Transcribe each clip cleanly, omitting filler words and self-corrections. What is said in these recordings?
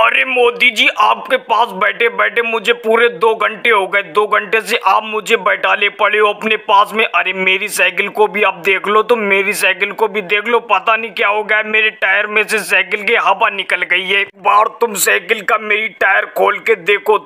अरे मोदी जी, आपके पास बैठे बैठे मुझे पूरे 2 घंटे हो गए। 2 घंटे से आप मुझे बैठाले पड़े हो अपने पास में। अरे मेरी साइकिल को भी आप देख लो, तो मेरी साइकिल को भी देख लो, पता नहीं क्या हो गया, मेरे टायर में से साइकिल की हवा निकल गई है। एक बार तुम साइकिल का मेरी टायर खोल के देखो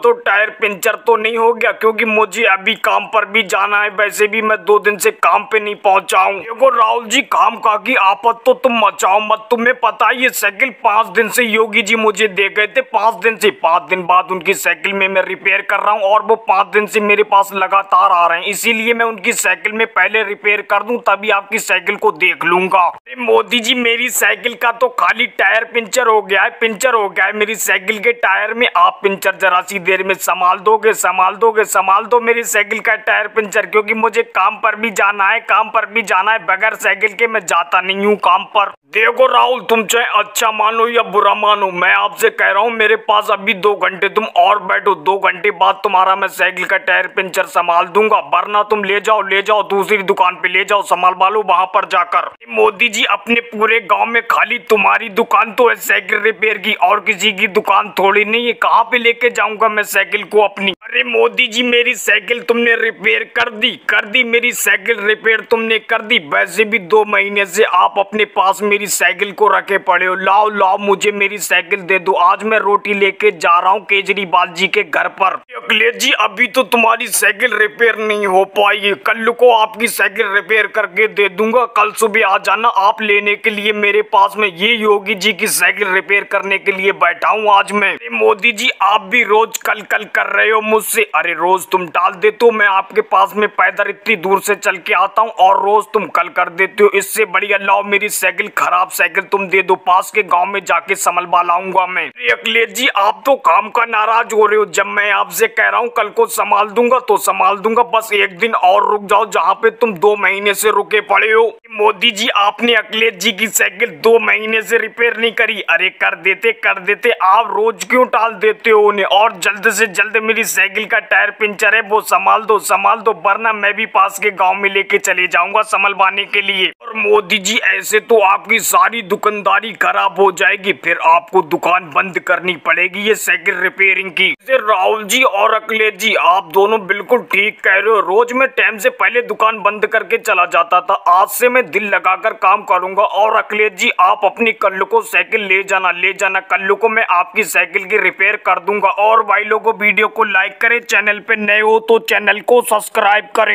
तो टायर पंचर तो नहीं हो गया, क्योंकि मुझे अभी काम पर भी जाना है। वैसे भी मैं 2 दिन से काम पे नहीं पहुंचा हूं। देखो राहुल जी, काम का की आफत तो तुम मचाओ मत। तुम्हें पता है ये साइकिल 5 दिन से योगी जी मुझे दे गए थे, 5 दिन से। 5 दिन बाद उनकी साइकिल में मैं रिपेयर कर रहा हूँ और वो 5 दिन से मेरे पास लगातार आ रहे हैं, इसीलिए मैं उनकी साइकिल में पहले रिपेयर कर दूं, तभी आपकी साइकिल को देख लूंगा। अरे मोदी जी, मेरी साइकिल का तो खाली टायर पंचर हो गया है मेरी साइकिल के टायर में। आप पंचर जरा सी देर में संभाल दो मेरी साइकिल का टायर पंचर, क्योंकि मुझे काम पर भी जाना है। बगैर साइकिल के मैं जाता नहीं हूँ काम पर। देखो राहुल, तुम चाहे अच्छा मानो या बुरा मानो, मैं आपसे कह रहा हूँ मेरे पास अभी 2 घंटे तुम और बैठो। 2 घंटे बाद तुम्हारा मैं साइकिल का टायर पंचर संभाल दूंगा, वरना तुम ले जाओ दूसरी दुकान पे ले जाओ, संभालो वहां पर जाकर। मोदी जी, अपने पूरे गांव में खाली तुम्हारी दुकान तो है साइकिल रिपेयर की, और किसी की दुकान थोड़ी नहीं है। कहाँ पे लेके जाऊंगा मैं साइकिल को अपनी? अरे मोदी जी, मेरी साइकिल तुमने रिपेयर कर दी मेरी साइकिल रिपेयर तुमने कर दी। वैसे भी 2 महीने से आप अपने पास मेरी साइकिल को रखे पड़े हो। लाओ मुझे मेरी साइकिल दे दो। आज मैं रोटी लेके जा रहा हूँ केजरीवाल जी के घर पर। अखिलेश जी, अभी तो तुम्हारी साइकिल रिपेयर नहीं हो पाई, कल को आपकी साइकिल रिपेयर करके दे दूंगा। कल सुबह आ जाना आप लेने के लिए मेरे पास में। ये योगी जी की साइकिल रिपेयर करने के लिए बैठा हूँ आज मैं। मोदी जी, आप भी रोज कल कर रहे हो मुझसे। अरे रोज तुम टाल देते हो, मैं आपके पास में पैदल इतनी दूर से चल के आता हूँ और रोज तुम कल कर देते हो। इससे बढ़िया लाओ मेरी साइकिल, खराब साइकिल तुम दे दो, पास के गाँव में जाके संभलवा लाऊंगा मैं। अखिलेश जी, आप तो काम का नाराज हो रहे हो। जब मैं आपसे कह रहा हूँ कल को संभाल दूंगा, बस 1 दिन और रुक जाओ, जहाँ पे तुम 2 महीने से रुके पड़े हो। मोदी जी, आपने अखिलेश जी की साइकिल 2 महीने से रिपेयर नहीं करी। अरे कर देते, आप रोज क्यों टाल देते हो उन्हें? और जल्द से जल्द मेरी साइकिल का टायर पंचर है, वो संभाल दो, वरना मैं भी पास के गाँव में लेके चले जाऊंगा संभलवाने के लिए। और मोदी जी, ऐसे तो आपकी सारी दुकानदारी खराब हो जाएगी, फिर आपको दुकान बंद करनी पड़ेगी ये साइकिल रिपेयरिंग की। राहुल जी और अखिलेश जी, आप दोनों बिल्कुल ठीक कह रहे हो। रोज मैं टाइम से पहले दुकान बंद करके चला जाता था, आज से मैं दिल लगाकर काम करूंगा। और अखिलेश जी, आप अपनी कल्लू को साइकिल ले जाना, कल्लू को मैं आपकी साइकिल की रिपेयर कर दूंगा। और भाई लोगों, वीडियो को लाइक करें, चैनल पे नए हो तो चैनल को सब्सक्राइब करें।